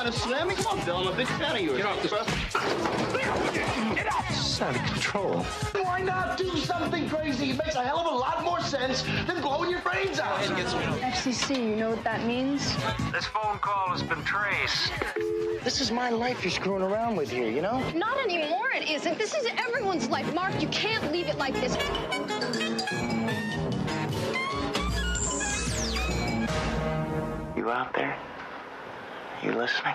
trying to slam me? Come on, Bill, I'm a big fan of yours. Get off this bus. Get off! This is out of control. Why not do something crazy? It makes a hell of a lot more sense than blowing your brains out. FCC, you know what that means? This phone call has been traced. This is my life you're screwing around with here, you know? Not anymore, it isn't. This is everyone's life, Mark. You can't leave it like this. You out there? You listening?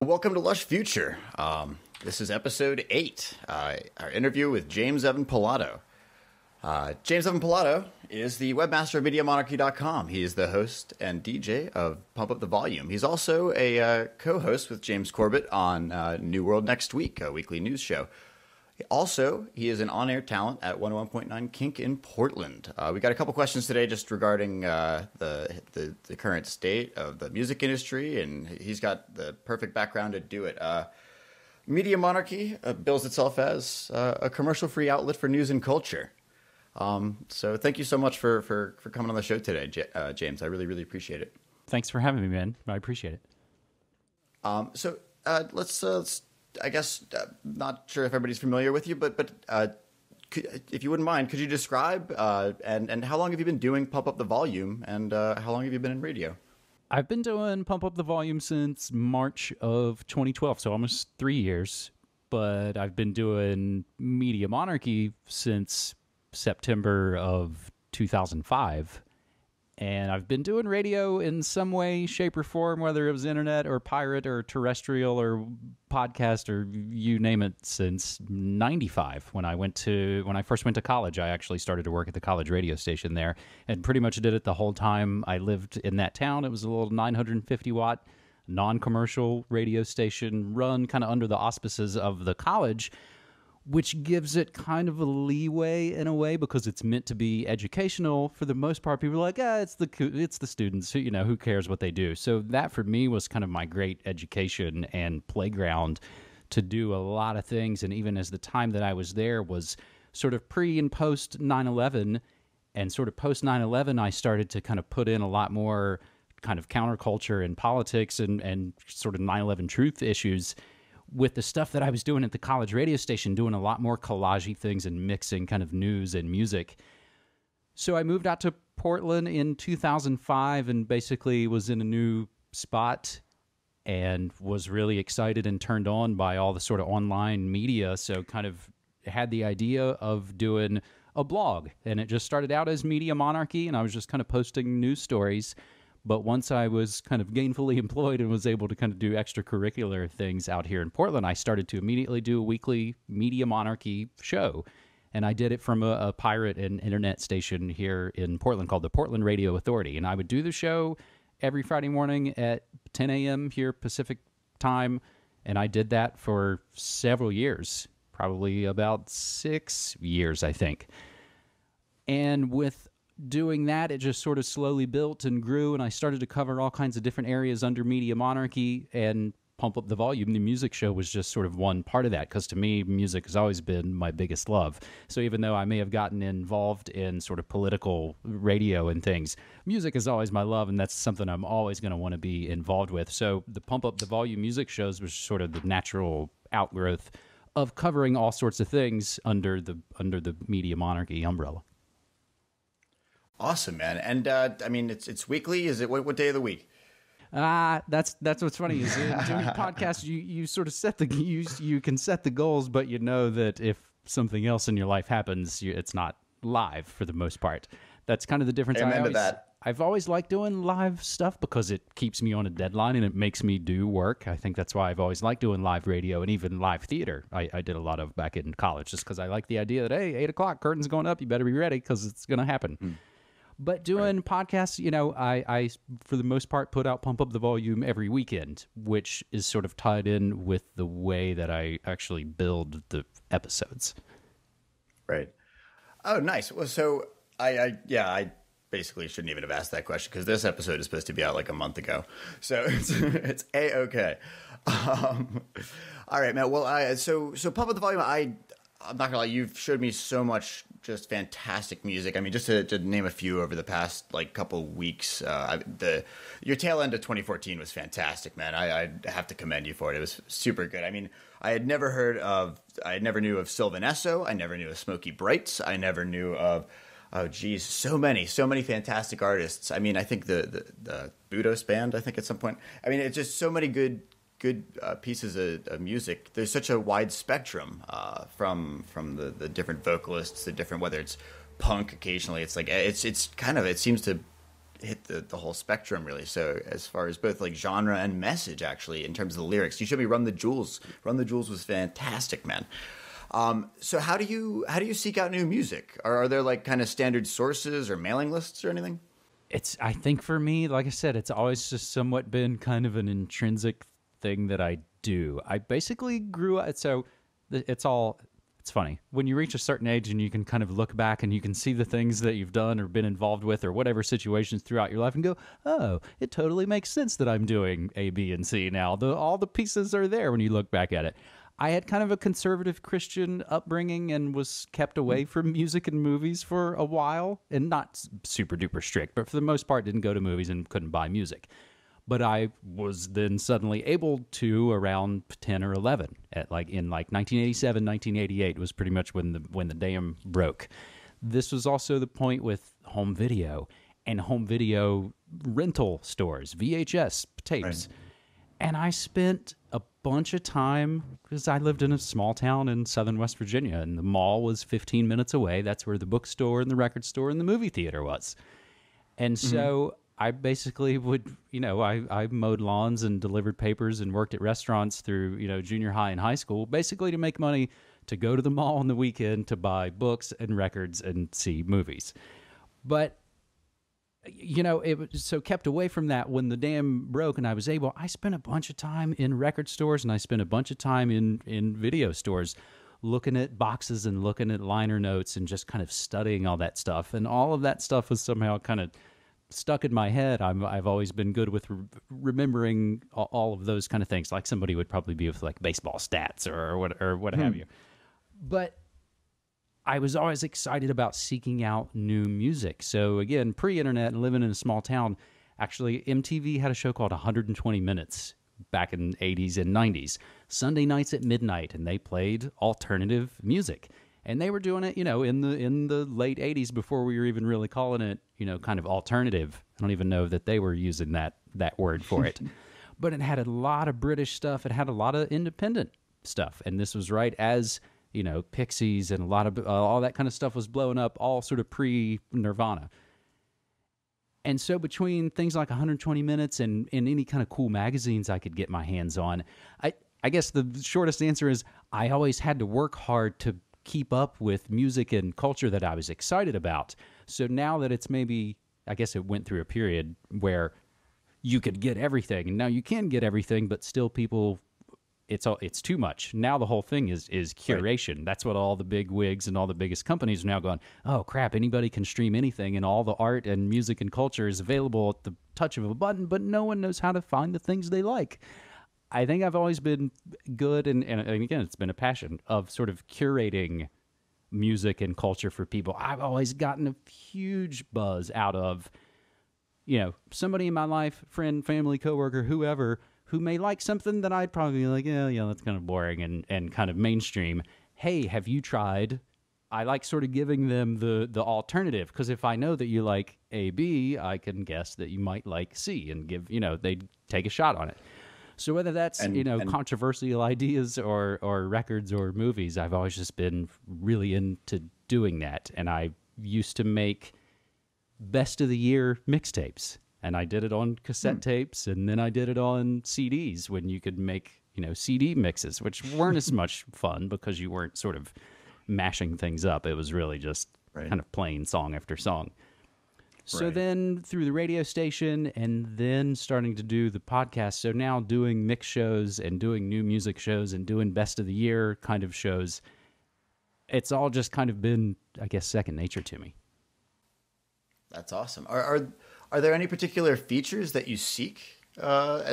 Welcome to Lush Future. This is episode 8, our interview with James Evan Pilato. James Evan Pilato is the webmaster of MediaMonarchy.com. He is the host and DJ of Pump Up the Volume. He's also a co-host with James Corbett on New World Next Week, a weekly news show. Also, he is an on-air talent at 101.9 Kink in Portland. We got a couple questions today just regarding the current state of the music industry, and he's got the perfect background to do it. Media Monarchy bills itself as a commercial-free outlet for news and culture. So thank you so much for coming on the show today, James. I really, really appreciate it. Thanks for having me, man. I appreciate it. Let's I guess, not sure if everybody's familiar with you, but if you wouldn't mind, could you describe and how long have you been doing Pump Up the Volume, and how long have you been in radio? I've been doing Pump Up the Volume since March of 2012, so almost 3 years, but I've been doing Media Monarchy since September of 2005, and I've been doing radio in some way, shape, or form, whether it was internet or pirate or terrestrial or podcast or you name it, since 95. When I first went to college, I actually started to work at the college radio station there and pretty much did it the whole time I lived in that town. It was a little 950-watt non-commercial radio station run kind of under the auspices of the college, which gives it kind of a leeway in a way because it's meant to be educational. For the most part, people are like, it's the students, who, you know, who cares what they do. So that for me was kind of my great education and playground to do a lot of things. And even as the time that I was there was sort of pre and post 9/11, and sort of post 9/11, I started to kind of put in a lot more kind of counterculture and politics and sort of 9/11 truth issues with the stuff that I was doing at the college radio station, doing a lot more collagey things and mixing kind of news and music. So I moved out to Portland in 2005 and basically was in a new spot and was really excited and turned on by all the sort of online media. So kind of had the idea of doing a blog, and it just started out as Media Monarchy, and I was just kind of posting news stories. But once I was kind of gainfully employed and was able to kind of do extracurricular things out here in Portland, I started to immediately do a weekly Media Monarchy show. And I did it from a pirate and internet station here in Portland called the Portland Radio Authority. And I would do the show every Friday morning at 10 a.m. here Pacific time. And I did that for several years, probably about 6 years, I think. And with doing that, it just sort of slowly built and grew, and I started to cover all kinds of different areas under Media Monarchy, and Pump Up the Volume, the music show, was just sort of one part of that, because to me, music has always been my biggest love. So even though I may have gotten involved in sort of political radio and things, music is always my love, and that's something I'm always going to want to be involved with. So the Pump Up the Volume music shows was sort of the natural outgrowth of covering all sorts of things under the Media Monarchy umbrella. Awesome, man. And I mean, it's weekly. Is it what day of the week? That's what's funny is in doing podcasts, you sort of set the you can set the goals, but you know that if something else in your life happens, it's not live for the most part. That's kind of the difference. I've always liked doing live stuff because it keeps me on a deadline and it makes me do work. I think that's why I've always liked doing live radio and even live theater. I did a lot of back in college just because I like the idea that, hey, 8 o'clock, curtain's going up, you better be ready because it's going to happen. Mm. But doing podcasts, you know, I, for the most part, put out Pump Up the Volume every weekend, which is sort of tied in with the way that I actually build the episodes. Right. Oh, nice. Well, so I basically shouldn't even have asked that question because this episode is supposed to be out like a month ago. So it's A-okay. All right, Matt. Well, so Pump Up the Volume, I'm not going to lie, you've showed me so much just fantastic music. I mean, just to name a few over the past, like, couple weeks, your tail end of 2014 was fantastic, man. I have to commend you for it. It was super good. I mean, I never knew of Sylvan Esso. I never knew of Smokey Bright. I never knew of, oh, geez, so many fantastic artists. I mean, I think the Budos band, I think at some point. I mean, it's just so many good pieces of music. There's such a wide spectrum from the different vocalists, whether it's punk occasionally, it's like it's kind of, it seems to hit the whole spectrum really. So as far as both like genre and message, actually, in terms of the lyrics, you showed me Run the Jewels. Run the Jewels was fantastic, man. So how do you seek out new music? Are there like kind of standard sources or mailing lists or anything? I think for me, like I said, it's always just somewhat been kind of an intrinsic thing that I do. I basically grew up, so it's funny when you reach a certain age and you can kind of look back and you can see the things that you've done or been involved with or whatever situations throughout your life and go, oh, it totally makes sense that I'm doing A, B, and C now. All the pieces are there when you look back at it. I had kind of a conservative Christian upbringing and was kept away from music and movies for a while, and not super duper strict, but for the most part didn't go to movies and couldn't buy music. But I was then suddenly able to around 10 or 11 in 1987, 1988 was pretty much when the dam broke. This was also the point with home video and home video rental stores, VHS tapes. Right. And I spent a bunch of time, because I lived in a small town in southern West Virginia and the mall was 15 minutes away. That's where the bookstore and the record store and the movie theater was. And so I basically would, you know, I mowed lawns and delivered papers and worked at restaurants through, you know, junior high and high school, basically to make money to go to the mall on the weekend to buy books and records and see movies. But, you know, it was so kept away from that when the dam broke and I spent a bunch of time in record stores and I spent a bunch of time in video stores looking at boxes and looking at liner notes and just kind of studying all that stuff. And all of that stuff was somehow kind of stuck in my head. I've always been good with remembering all of those kind of things. Like somebody would probably be with like baseball stats or what have you. But I was always excited about seeking out new music. So again, pre-internet and living in a small town, actually MTV had a show called 120 Minutes back in the 80s and 90s, Sunday nights at midnight, and they played alternative music. And they were doing it, you know, in the late 80s before we were even really calling it, you know, kind of alternative. I don't even know that they were using that word for it. But it had a lot of British stuff. It had a lot of independent stuff. And this was right as, you know, Pixies and a lot of all that kind of stuff was blowing up, all sort of pre-Nirvana. And so between things like 120 Minutes and any kind of cool magazines I could get my hands on, I guess the shortest answer is I always had to work hard to keep up with music and culture that I was excited about. So now that it's maybe, I guess it went through a period where you could get everything, and now you can get everything, but still people, it's too much. Now the whole thing is curation. Right. That's what all the big wigs and all the biggest companies are now going, oh crap, anybody can stream anything, and all the art and music and culture is available at the touch of a button, but no one knows how to find the things they like. I think I've always been good, and again, it's been a passion of sort of curating music and culture for people. I've always gotten a huge buzz out of, you know, somebody in my life, friend, family, coworker, whoever, who may like something that I'd probably be like, yeah, that's kind of boring and kind of mainstream. Hey, have you tried I like sort of giving them the alternative, because if I know that you like A, B, I can guess that you might like C, and give, you know, they take a shot on it. So whether that's, controversial ideas or records or movies, I've always just been really into doing that. And I used to make best of the year mixtapes, and I did it on cassette tapes, and then I did it on CDs when you could make, CD mixes, which weren't as much fun because you weren't sort of mashing things up. It was really just kind of playing song after song. So then through the radio station, and then starting to do the podcast. So now doing mix shows and doing new music shows and doing best of the year kind of shows, it's all just kind of been, I guess, second nature to me. That's awesome. Are there any particular features that you seek,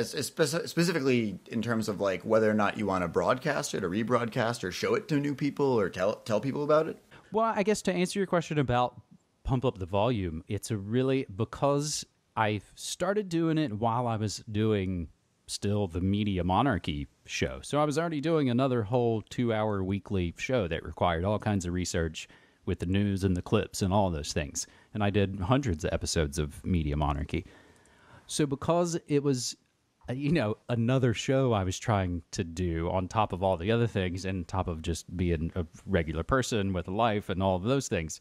specifically in terms of like whether or not you want to broadcast it or rebroadcast or show it to new people or tell people about it? Well, I guess to answer your question about Pump Up the Volume, it's a really, because I started doing it while I was doing still the Media Monarchy show. So I was already doing another whole 2-hour weekly show that required all kinds of research with the news and the clips and all those things. And I did hundreds of episodes of Media Monarchy. So because it was, another show I was trying to do on top of all the other things and top of just being a regular person with a life and all of those things,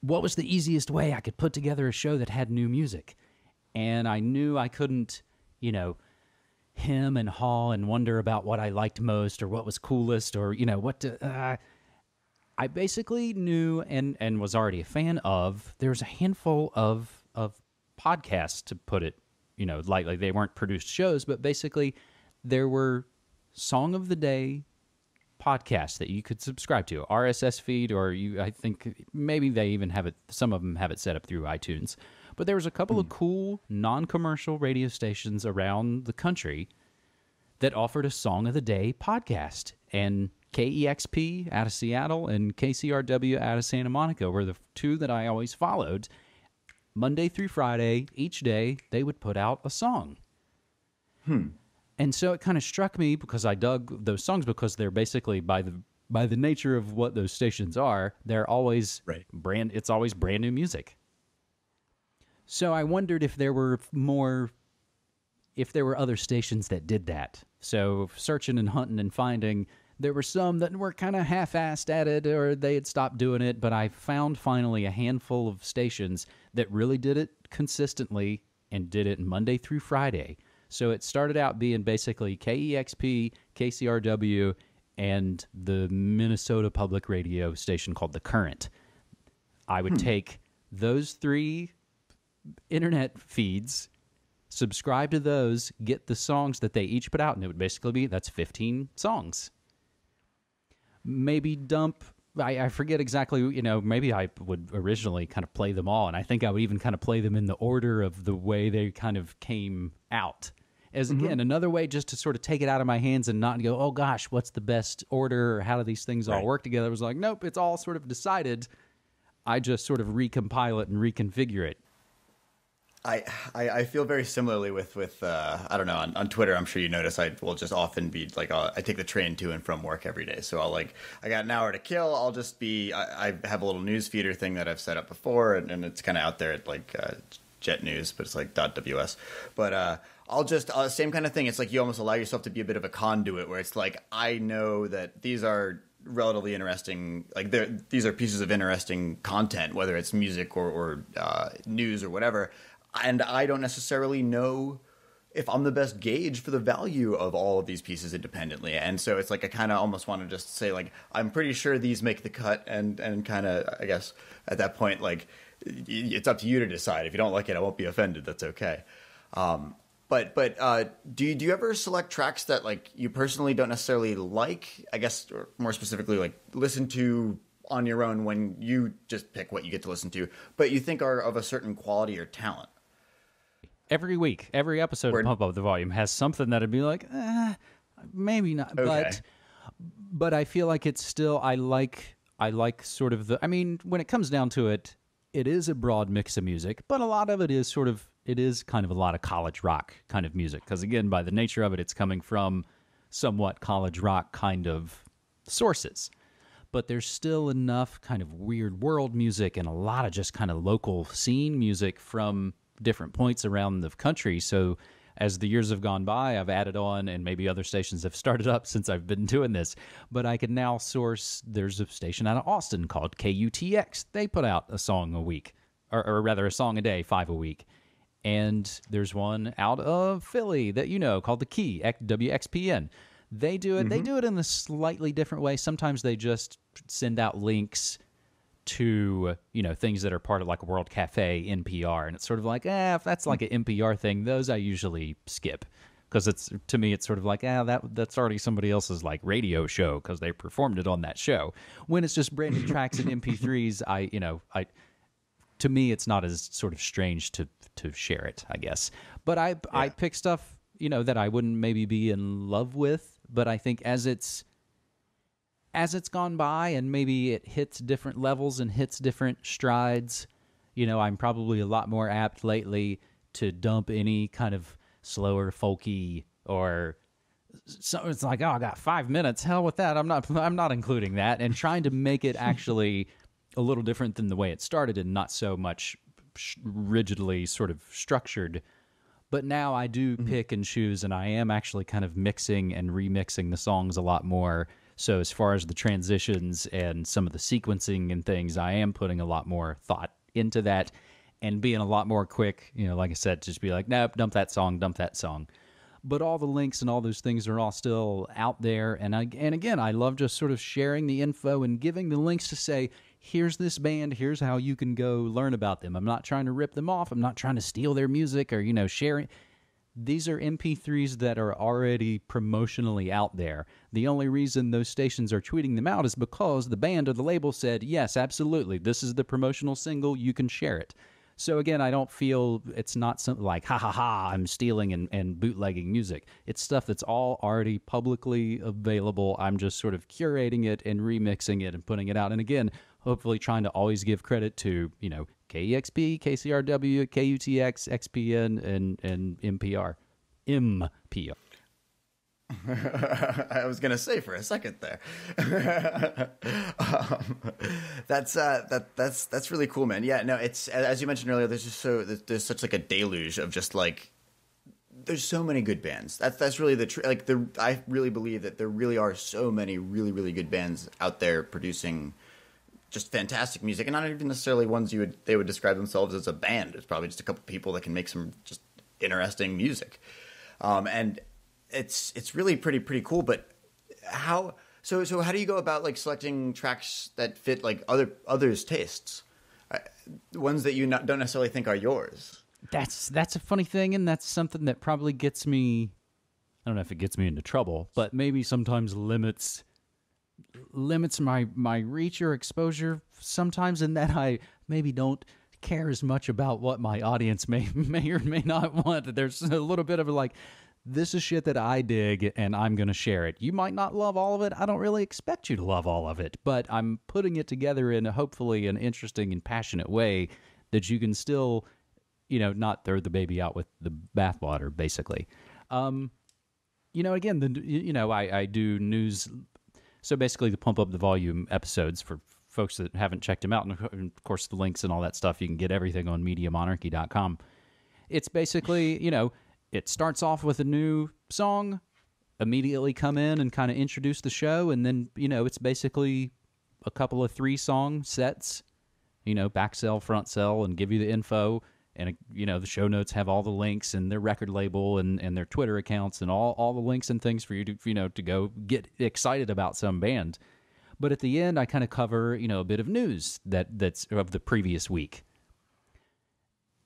what was the easiest way I could put together a show that had new music? And I knew I couldn't, hem and haw and wonder about what I liked most or what was coolest or, what to... I basically knew and was already a fan of, there's a handful of podcasts, to put it, lightly. They weren't produced shows, but basically there were Song of the Day podcasts that you could subscribe to, RSS feed, or I think maybe they even have it, some of them have it set up through iTunes. But there was a couple of cool non-commercial radio stations around the country that offered a Song of the Day podcast, and KEXP out of Seattle and KCRW out of Santa Monica were the two that I always followed. Monday through Friday, each day, they would put out a song. And so it kind of struck me, because I dug those songs, because they're basically, by the nature of what those stations are, they're always it's always brand new music. So I wondered if there were more... if there were other stations that did that. So searching and hunting and finding... there were some that were kind of half-assed at it, or they had stopped doing it, but I found finally a handful of stations that really did it consistently and did it Monday through Friday. So it started out being basically KEXP, KCRW, and the Minnesota public radio station called The Current. I would take those three internet feeds, subscribe to those, get the songs that they each put out, and it would basically be, that's 15 songs. Maybe dump, I forget exactly, maybe I would originally kind of play them all, and I think I would even kind of play them in the order of the way they kind of came out. As again, another way just to sort of take it out of my hands and not go, oh gosh, what's the best order, or how do these things all work together? It was like, nope, it's all sort of decided. I just sort of recompile it and reconfigure it. I feel very similarly with I don't know, on Twitter, I'm sure you notice, I will just often be like, I take the train to and from work every day. So I'll I got an hour to kill. I'll just be, I have a little news feeder thing that I've set up before, and it's kind of out there at Jet News, but it's .ws. But I'll just, same kind of thing. It's like you almost allow yourself to be a bit of a conduit where it's like, I know that these are relatively interesting, these are pieces of interesting content, whether it's music or news or whatever. And I don't necessarily know if I'm the best gauge for the value of all of these pieces independently. And so it's like I kind of almost want to just say, I'm pretty sure these make the cut. And kind of, I guess, at that point, it's up to you to decide. If you don't like it, I won't be offended. That's okay. But do you ever select tracks that, you personally don't necessarily like, I guess, or more specifically, listen to on your own when you just pick what you get to listen to, but you think are of a certain quality or talent? Every week, every episode of Pump Up the Volume has something that would be like, maybe not. Okay. But I feel like it's still, I like sort of the, when it comes down to it, it is a broad mix of music, but a lot of it is sort of, it is kind of a lot of college rock kind of music. Because again, by the nature of it, it's coming from somewhat college rock kind of sources. but there's still enough kind of weird world music and a lot of just kind of local scene music from different points around the country. So as the years have gone by, I've added on, and maybe other stations have started up since I've been doing this, but I can now source, there's a station out of Austin called KUTX. They put out a song a week, or rather a song a day, 5 a week. And there's one out of Philly that you know called The Key, WXPN. They do it. Mm-hmm. They do it in a slightly different way. Sometimes they just send out links to, you know, things that are part of like World Cafe, NPR, and it's sort of like, if that's like an NPR thing, those I usually skip, because it's, to me, it's sort of like, that's already somebody else's like radio show because they performed it on that show. When it's just brand new tracks and MP3s, to me, it's not as sort of strange to share it, I guess. But I pick stuff, you know, that I wouldn't maybe be in love with, but I think as it's gone by and maybe it hits different levels and hits different strides, you know, I'm probably a lot more apt lately to dump any kind of slower, folky, or so it's like, oh, I got 5 minutes, hell with that. I'm not including that, and trying to make it actually a little different than the way it started and not so much rigidly sort of structured. But now I do pick and choose, and I am actually kind of mixing and remixing the songs a lot more. So as far as the transitions and some of the sequencing and things, I am putting a lot more thought into that and being a lot more quick, you know, like I said, just be like, nope, dump that song. But all the links and all those things are all still out there. And again, I love just sort of sharing the info and giving the links to say, here's this band, here's how you can go learn about them. I'm not trying to rip them off. I'm not trying to steal their music or, you know, sharing. These are MP3s that are already promotionally out there. The only reason those stations are tweeting them out is because the band or the label said, yes, absolutely, this is the promotional single, you can share it. So again, I don't feel it's not something like, I'm stealing and bootlegging music. It's stuff that's all already publicly available. I'm just sort of curating it and remixing it and putting it out. And again, hopefully trying to always give credit to, you know, KEXP, KCRW, KUTX, XPN, and MPR. MPR. I was going to say for a second there. That's really cool, man. Yeah, no, it's, as you mentioned earlier, there's such like a deluge of just like, there's so many good bands. That's really the I really believe that there really are so many really, really good bands out there producing just fantastic music, and not even necessarily ones they would describe themselves as a band. It's probably just a couple people that can make some just interesting music. And it's really pretty cool. But how do you go about like selecting tracks that fit like others' tastes, ones that you don't necessarily think are yours? That's a funny thing, and that's something that probably gets me, I don't know if it gets me into trouble, but maybe sometimes limits my reach or exposure sometimes, in that I maybe don't care as much about what my audience may or may not want. There's a little bit of like, this is shit that I dig and I'm going to share it. You might not love all of it. I don't really expect you to love all of it, but I'm putting it together in hopefully an interesting and passionate way that you can still, you know, not throw the baby out with the bathwater, basically. You know, again, I do news. So basically the Pump Up the Volume episodes, for folks that haven't checked them out, and of course the links and all that stuff, you can get everything on MediaMonarchy.com. It's basically, you know, it starts off with a new song, immediately come in and kind of introduce the show, and then, you know, it's basically a couple of 3-song sets, you know, back sell, front sell, and give you the info, and, you know, the show notes have all the links and their record label and their Twitter accounts and all the links and things for you to, you know, to go get excited about some band. But at the end, I kind of cover, you know, a bit of news that's of the previous week.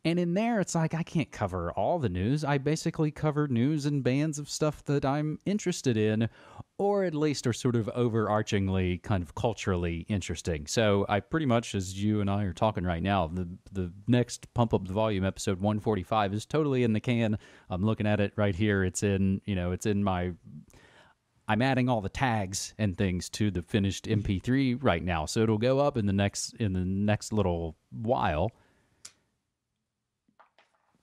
And in there, it's like, I can't cover all the news. I basically cover news and bands of stuff that I'm interested in, or at least are sort of overarchingly kind of culturally interesting. So I pretty much, as you and I are talking right now, the next Pump Up the Volume episode 145 is totally in the can. I'm looking at it right here. It's in, you know, it's in my, I'm adding all the tags and things to the finished MP3 right now. So it'll go up in the next little while.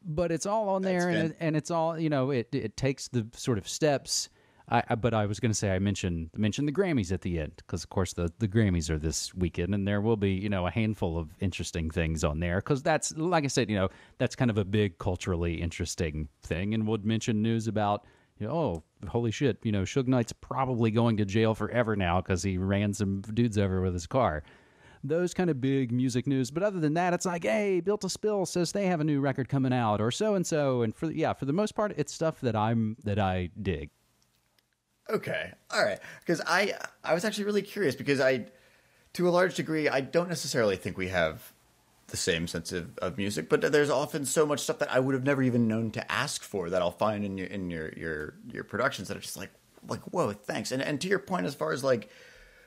But it's all on there, and it's all, you know, it takes the sort of steps But I was going to say I mentioned the Grammys at the end because, of course, the Grammys are this weekend, and there will be, you know, a handful of interesting things on there because that's, like I said, you know, that's kind of a big culturally interesting thing, and we'll mention news about, you know, oh, holy shit, you know, Suge Knight's probably going to jail forever now because he ran some dudes over with his car. Those kind of big music news. But other than that, it's like, hey, Built to Spill says they have a new record coming out or so-and-so. And for, yeah, for the most part, it's stuff that I dig. Okay. All right. Because I was actually really curious because to a large degree, I don't necessarily think we have the same sense of music, but there's often so much stuff that I would have never even known to ask for that I'll find in your productions that are just like, whoa, thanks. And to your point, as far as like,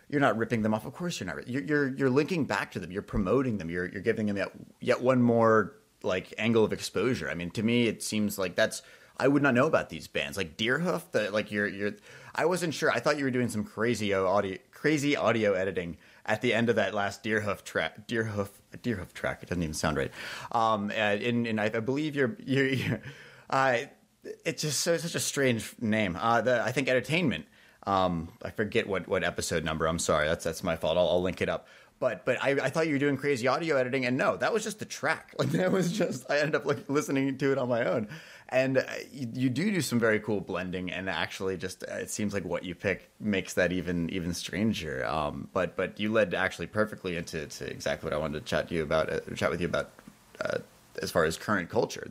you're not ripping them off. Of course you're not. You're linking back to them. You're promoting them. You're giving them yet one more like angle of exposure. I mean, to me, it seems like that's, I would not know about these bands like Deerhoof. I wasn't sure. I thought you were doing some crazy audio editing at the end of that last Deerhoof track. Deerhoof track. It doesn't even sound right. And I believe you're it's just such a strange name. I think Entertainment. I forget what episode number. I'm sorry. That's my fault. I'll link it up. But I thought you were doing crazy audio editing, and no, that was just the track. Like that was just, I ended up like listening to it on my own. And you do some very cool blending, and actually just it seems like what you pick makes that even stranger. But you led actually perfectly into exactly what I wanted to chat with you about as far as current culture.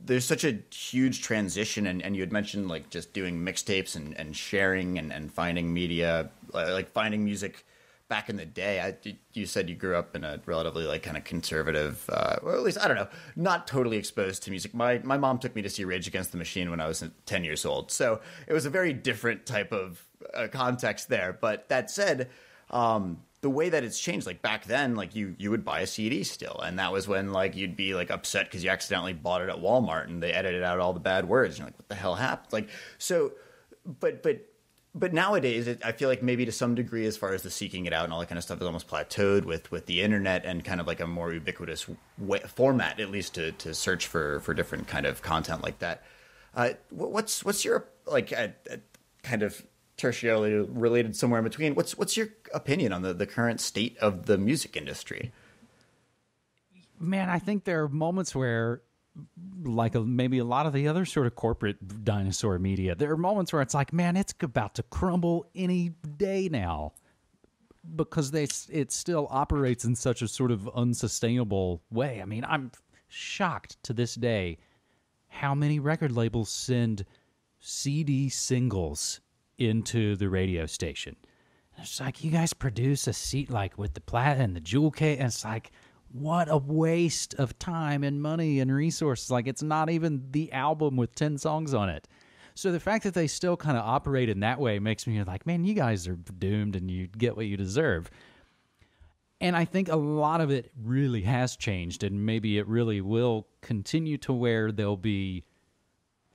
There's such a huge transition, and you had mentioned like just doing mixtapes and sharing and finding media, like finding music back in the day. You said you grew up in a relatively like kind of conservative, or at least, I don't know, not totally exposed to music. My mom took me to see Rage Against the Machine when I was 10 years old. So it was a very different type of context there. But that said, the way that it's changed, like back then, like you would buy a CD still, and that was when like you'd be like upset because you accidentally bought it at Walmart and they edited out all the bad words, and you're like, what the hell happened? Like, so but nowadays I feel like maybe to some degree as far as the seeking it out and all that kind of stuff is almost plateaued with the internet and kind of like a more ubiquitous way, format at least to search for different kind of content like that. What's your like kind of tertiarily related somewhere in between, what's your opinion on the current state of the music industry? Man, I think there are moments where like maybe a lot of the other sort of corporate dinosaur media, there are moments where it's like, man, it's about to crumble any day now because it still operates in such a sort of unsustainable way. I mean, I'm shocked to this day how many record labels send CD singles into the radio station. And it's like, you guys produce a seat like with the platinum and the jewel case, and it's like, what a waste of time and money and resources. Like, it's not even the album with 10 songs on it. So the fact that they still kind of operate in that way makes me like, man, you guys are doomed and you get what you deserve. And I think a lot of it really has changed, and maybe it really will continue to where there'll be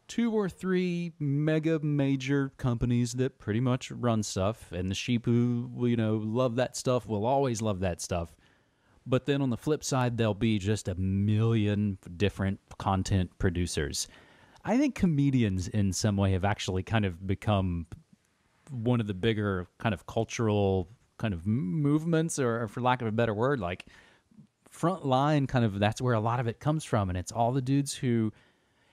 2 or 3 mega major companies that pretty much run stuff, and the sheep who, you know, love that stuff will always love that stuff. But then on the flip side, there'll be just a million different content producers. I think comedians in some way have actually kind of become one of the bigger kind of cultural kind of movements, or for lack of a better word, like frontline kind of, that's where a lot of it comes from. And it's all the dudes who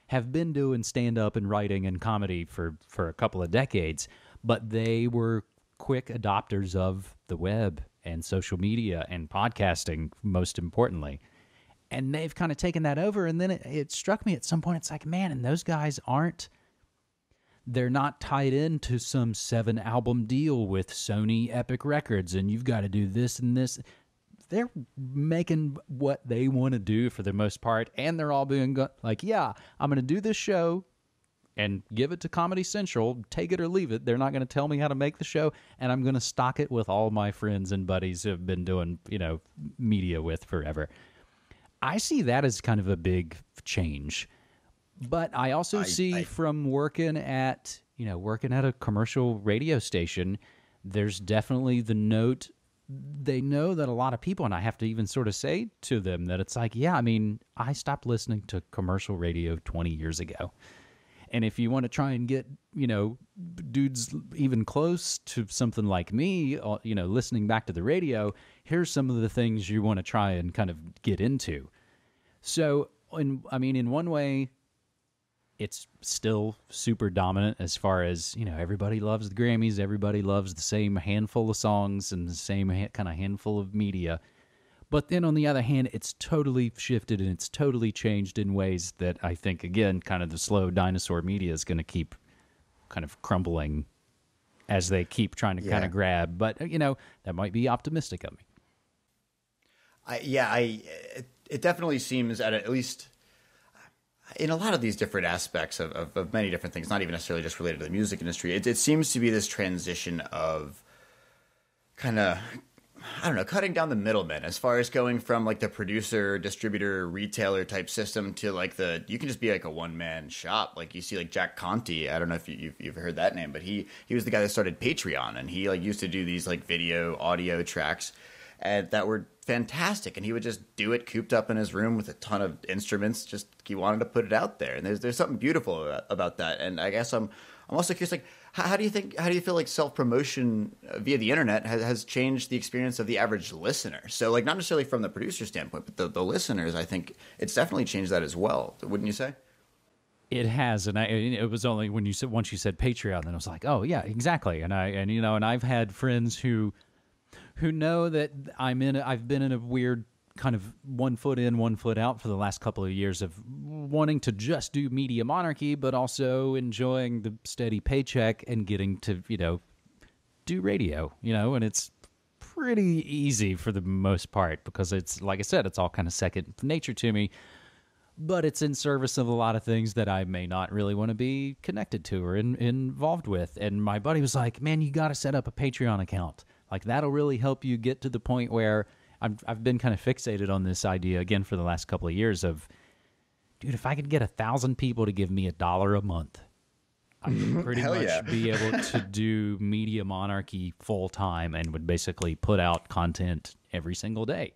have been doing stand-up and writing and comedy for a couple of decades, but they were quick adopters of the web and social media and podcasting, most importantly. And they've kind of taken that over, and then it struck me at some point, it's like, man, and those guys they're not tied into some 7-album deal with Sony Epic Records, and you've got to do this and this. They're making what they want to do for the most part, and they're all being like, yeah, I'm going to do this show and give it to Comedy Central, take it or leave it. They're not going to tell me how to make the show, and I'm going to stock it with all my friends and buddies who have been doing, you know, media with forever. I see that as kind of a big change, but I also see from working at a commercial radio station, there's definitely the note. They know that a lot of people, and I have to even sort of say to them that it's like, yeah, I mean, I stopped listening to commercial radio 20 years ago. And if you want to try and get, you know, dudes even close to something like me, you know, listening back to the radio, here's some of the things you want to try and kind of get into. So, I mean, in one way, it's still super dominant as far as, you know, everybody loves the Grammys, everybody loves the same handful of songs and the same kind of handful of media. But then on the other hand, it's totally shifted and it's totally changed in ways that I think, again, kind of the slow dinosaur media is going to keep kind of crumbling as they keep trying to kind of grab. But, you know, that might be optimistic of me. It definitely seems at least in a lot of these different aspects of many different things, not even necessarily just related to the music industry, it seems to be this transition of kind of, I don't know, cutting down the middlemen as far as going from like the producer, distributor, retailer type system to like the, you can just be like a one-man shop. Like you see like Jack Conte, I don't know if you've heard that name, but he was the guy that started Patreon, and he like used to do these like video audio tracks that were fantastic, and he would just do it cooped up in his room with a ton of instruments. Just he wanted to put it out there, and there's something beautiful about that. And I guess I'm also curious, like, how do you feel like self-promotion via the internet has changed the experience of the average listener? So like not necessarily from the producer standpoint, but the listeners, I think it's definitely changed that as well, wouldn't you say? It has, and it was only when you said, once you said Patreon, then I was like, oh yeah, exactly. And you know, and I've had friends who know that I've been in a weird kind of one foot in, one foot out for the last couple of years of wanting to just do Media Monarchy, but also enjoying the steady paycheck and getting to, you know, do radio, you know, and it's pretty easy for the most part because it's, like I said, it's all kind of second nature to me, but it's in service of a lot of things that I may not really want to be connected to or involved with. And my buddy was like, man, you got to set up a Patreon account. Like that'll really help you get to the point where I've been kind of fixated on this idea again for the last couple of years of, dude, if I could get 1,000 people to give me $1 a month, I could pretty much be able to do Media Monarchy full time and would basically put out content every single day.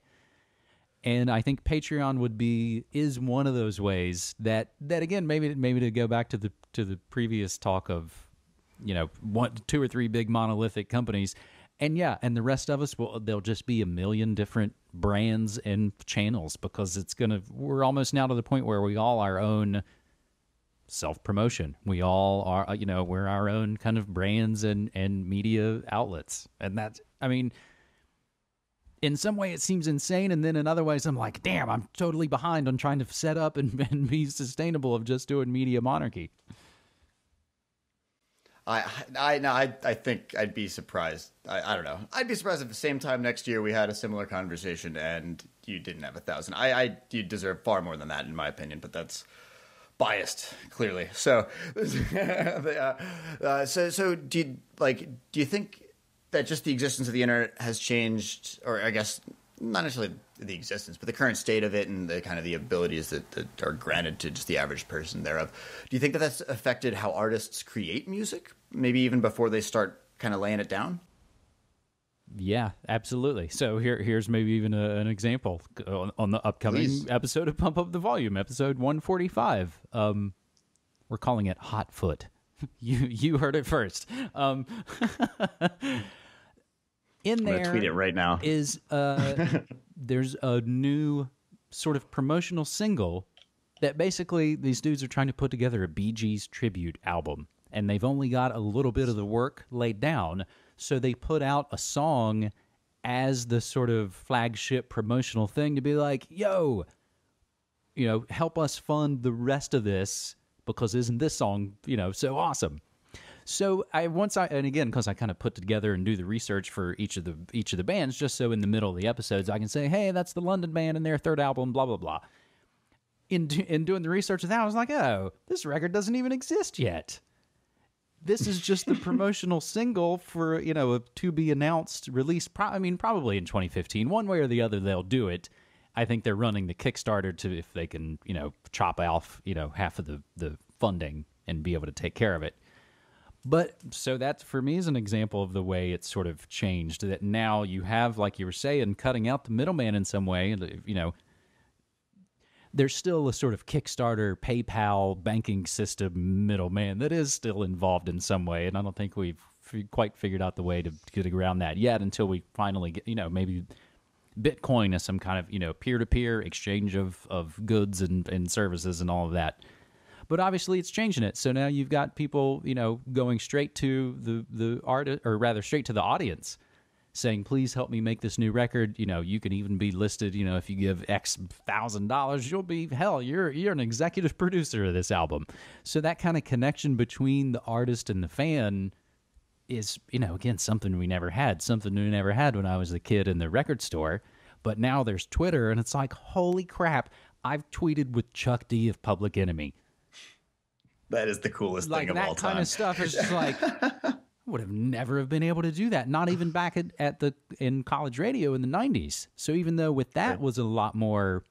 And I think Patreon is one of those ways that again, maybe to go back to the previous talk of, you know, 1, 2, or 3 big monolithic companies. And yeah, and the rest of us, there'll just be a million different brands and channels because we're almost now to the point where we all are our own self-promotion. We all are, you know, we're our own kind of brands and media outlets. And that's, I mean, in some way it seems insane. And then in other ways, I'm like, damn, I'm totally behind on trying to set up and be sustainable of just doing Media Monarchy. I think I'd be surprised. I don't know. I'd be surprised if the same time next year we had a similar conversation and you didn't have 1,000. You deserve far more than that, in my opinion. But that's biased, clearly. So, do you think that just the existence of the internet has changed, or I guess not necessarily the existence, but the current state of it and the kind of the abilities that are granted to just the average person thereof. Do you think that that's affected how artists create music, maybe even before they start kind of laying it down? Yeah, absolutely. So here's maybe even an example on the upcoming episode of Pump Up the Volume, episode 145. We're calling it Hotfoot. You heard it first. In there, I'm gonna tweet it right now. There's a new sort of promotional single that basically these dudes are trying to put together a Bee Gees tribute album, and they've only got a little bit of the work laid down, so they put out a song as the sort of flagship promotional thing to be like, yo, you know, help us fund the rest of this because isn't this song, you know, so awesome? So and again, because I kind of put together and do the research for each of the bands, just so in the middle of the episodes I can say, hey, that's the London band and their third album, blah blah blah. In doing the research of that, I was like, oh, this record doesn't even exist yet. This is just the promotional single for, you know, a to be announced release. Probably in 2015, one way or the other they'll do it. I think they're running the Kickstarter to if they can, you know, chop off, you know, half of the funding and be able to take care of it. But so that for me is an example of the way it's sort of changed, that now you have, like you were saying, cutting out the middleman in some way. And, you know, there's still a sort of Kickstarter, PayPal banking system middleman that is still involved in some way. And I don't think we've quite figured out the way to get around that yet until we finally get, you know, maybe Bitcoin as some kind of, you know, peer-to-peer exchange of goods and services and all of that. But obviously it's changing it. So now you've got people, you know, going straight to the artist, or rather straight to the audience, saying, please help me make this new record. You know, you can even be listed, you know, if you give X thousand $1,000, you'll be, hell, you're an executive producer of this album. So that kind of connection between the artist and the fan is, you know, again, something we never had when I was a kid in the record store. But now there's Twitter, and it's like, holy crap, I've tweeted with Chuck D of Public Enemy. That is the coolest thing of all time. That kind of stuff is just like, I would have never have been able to do that, not even back in college radio in the 90s. So even though with that was a lot more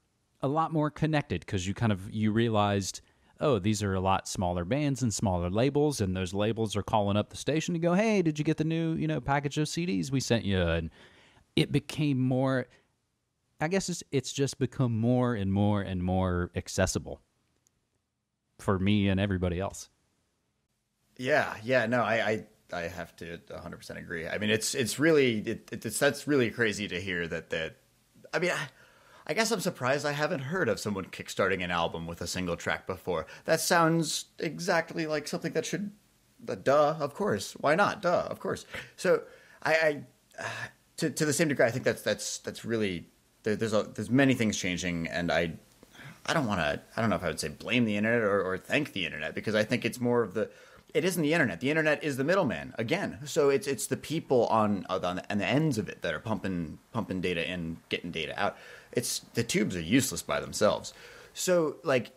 connected, because you realized, oh, these are a lot smaller bands and smaller labels, and those labels are calling up the station to go, hey, did you get the new, you know, package of CDs we sent you? And it became more, I guess it's just become more and more and more accessible for me and everybody else. Yeah, no, I have to 100% agree. I mean, it's really, that's really crazy to hear that, I mean, I guess I'm surprised I haven't heard of someone kickstarting an album with a single track before. That sounds exactly like something that should, duh, of course. Why not? Duh, of course. So I to the same degree, I think that's really, there's many things changing, and I don't know if I would say blame the internet or thank the internet, because I think it's more of it isn't the internet. The internet is the middleman again. So it's the people on the ends of it that are pumping data in, getting data out. It's the tubes are useless by themselves. So like,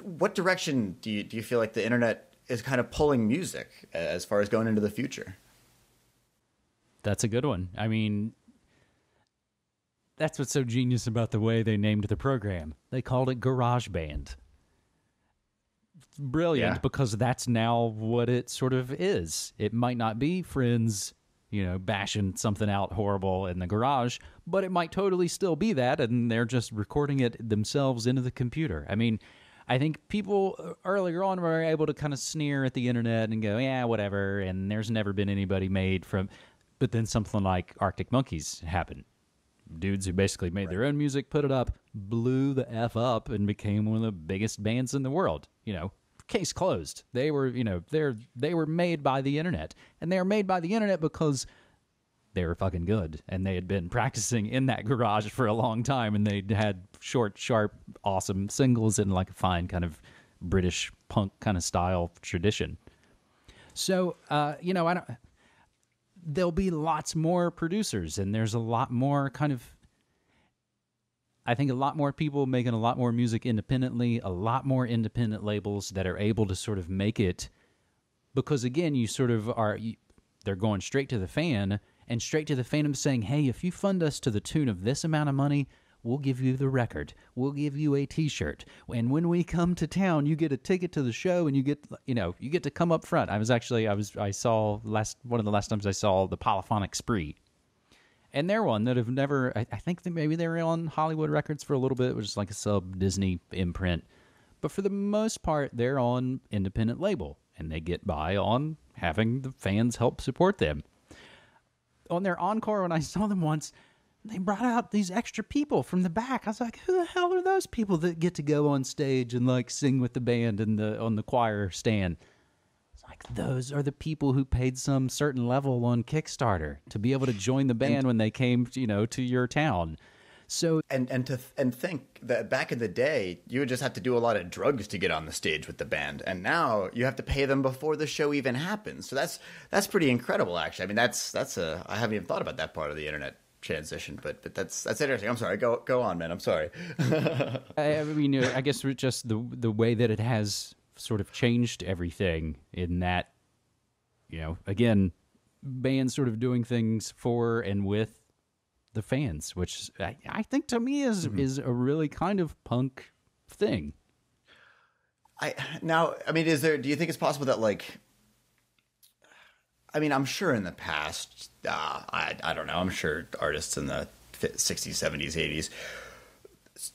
what direction do you feel like the internet is kind of pulling music as far as going into the future? That's a good one. I mean, that's what's so genius about the way they named the program. They called it GarageBand. Brilliant, yeah. Because that's now what it sort of is. It might not be friends, you know, bashing something out horrible in the garage, but it might totally still be that, and they're just recording it themselves into the computer. I mean, I think people earlier on were able to kind of sneer at the internet and go, yeah, whatever, and there's never been anybody made from... But then something like Arctic Monkeys happened. Dudes who basically made their own music, put it up, blew the F up, and became one of the biggest bands in the world. You know, case closed. They were, you know, they were made by the internet. And they were made by the internet because they were fucking good. And they had been practicing in that garage for a long time, and they had short, sharp, awesome singles in like a fine kind of British punk kind of style tradition. So, you know, there'll be lots more producers, and there's a lot more kind of, I think, a lot more people making a lot more music independently, a lot more independent labels that are able to sort of make it, because again, you sort of are, they're going straight to the fan, and straight to the fandom saying, hey, if you fund us to the tune of this amount of money, we'll give you the record, we'll give you a t-shirt, and when we come to town, you get a ticket to the show, and you get to come up front. I saw one of the last times I saw the Polyphonic Spree, and they're one that have never, I think that maybe they were on Hollywood Records for a little bit, which is like a sub Disney imprint, but for the most part, they're on independent label, and they get by on having the fans help support them. On their encore, when I saw them once, they brought out these extra people from the back. I was like, who the hell are those people that get to go on stage and like sing with the band and on the choir stand? It's like, those are the people who paid some certain level on Kickstarter to be able to join the band when they came, you know, to your town. So and think that back in the day, you would just have to do a lot of drugs to get on the stage with the band, and now you have to pay them before the show even happens. So that's pretty incredible, actually. I mean, that's I haven't even thought about that part of the internet transition, but that's interesting. I'm sorry. Go on, man. I'm sorry. I mean, I guess just the way that it has sort of changed everything, in that, you know, again, bands sort of doing things for and with the fans, which I think to me is a really kind of punk thing. Do you think it's possible that, like, I mean, I'm sure in the past, I don't know, I'm sure artists in the 60s, 70s, 80s